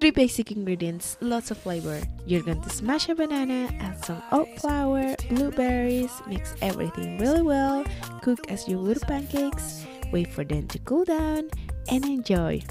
3 basic ingredients, lots of flavor. You're going to smash a banana, add some oat flour, blueberries, mix everything really well, cook as you would pancakes, wait for them to cool down, and enjoy!